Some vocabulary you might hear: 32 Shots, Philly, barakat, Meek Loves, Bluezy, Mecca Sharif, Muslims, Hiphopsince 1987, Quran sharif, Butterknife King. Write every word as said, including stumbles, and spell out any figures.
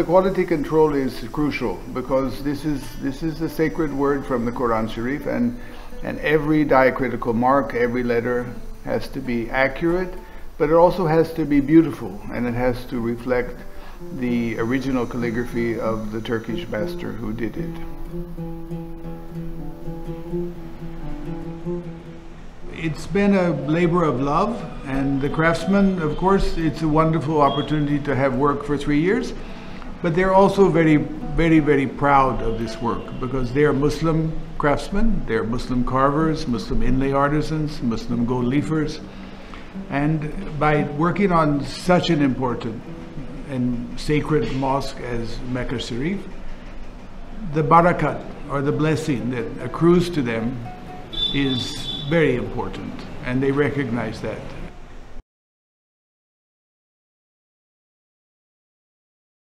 the quality control is crucial, because this is this is the sacred word from the Quran Sharif, and and every diacritical mark, every letter has to be accurate, but it also has to be beautiful, and it has to reflect the original calligraphy of the Turkish master who did it. It's been a labor of love, and the craftsmen, of course, it's a wonderful opportunity to have work for three years, but they're also very, very, very proud of this work, because they're Muslim craftsmen, they're Muslim carvers, Muslim inlay artisans, Muslim gold leafers, and by working on such an important and sacred mosque as Mecca Sharif, the barakat, or the blessing that accrues to them, is very important, and they recognize that.